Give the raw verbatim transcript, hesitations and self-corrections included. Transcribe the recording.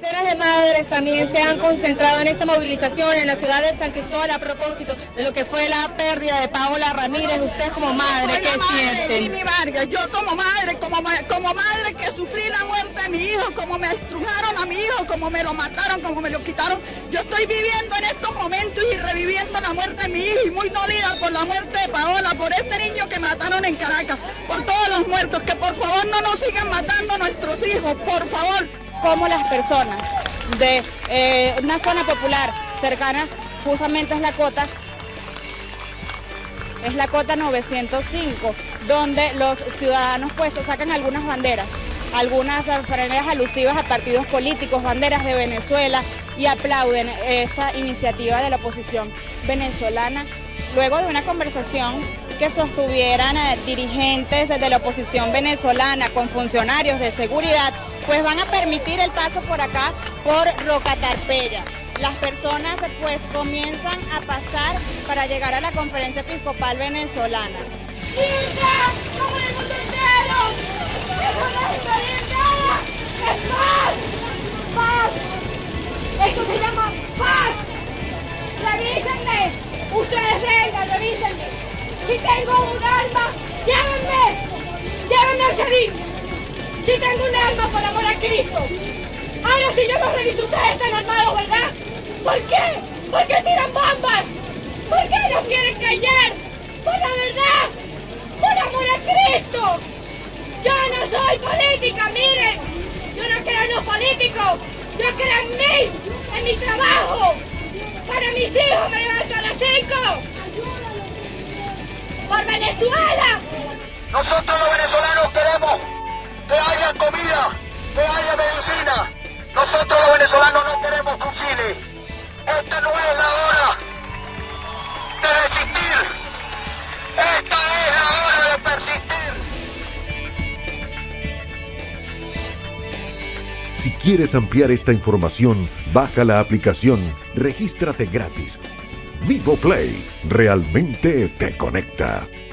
Decenas de madres también se han concentrado en esta movilización en la ciudad de San Cristóbal a propósito de lo que fue la pérdida de Paola Ramírez. Usted como madre, ¿qué siente? Mi Vargas, yo como madre, como, como madre que sufrí la muerte de mi hijo, como me estrujaron a mi hijo, como me lo mataron, como me lo quitaron. Yo estoy viviendo en estos momentos y reviviendo la muerte de mi hijo y muy dolida por la muerte de Paola, por este niño que mataron en Caracas, por todos los muertos, que por favor no nos sigan matando a nuestros hijos, por favor. Como las personas de eh, una zona popular cercana, justamente es la cota, es la cota novecientos cinco, donde los ciudadanos pues sacan algunas banderas, algunas banderas alusivas a partidos políticos, banderas de Venezuela, y aplauden esta iniciativa de la oposición venezolana, luego de una conversación que sostuvieran a dirigentes de la oposición venezolana con funcionarios de seguridad, pues van a permitir el paso por acá, por Roca Tarpeya. Las personas pues comienzan a pasar para llegar a la Conferencia Episcopal Venezolana. ¡Libertad como el mundo entero! ¡Es paz! ¡Paz! Esto se llama paz. Revísenme, ustedes vengan, revísenme. Si tengo un alma, llévenme, llévenme al Serín. Si tengo un alma, por amor a Cristo. Ahora si yo los reviso, ustedes están armados, ¿verdad? ¿Por qué? ¿Por qué tiran bombas? ¿Por qué nos quieren callar? Por la verdad, por amor a Cristo. Yo no soy política, miren. Yo no creo en los políticos. Yo creo en mí, en mi trabajo. Para mis hijos me levanto a las cinco. ¡Por Venezuela! Nosotros los venezolanos queremos que haya comida, que haya medicina. Nosotros los venezolanos no queremos fusiles. Esta no es la hora de resistir. Esta es la hora de persistir. Si quieres ampliar esta información, baja la aplicación, regístrate gratis. Vivo Play realmente te conecta.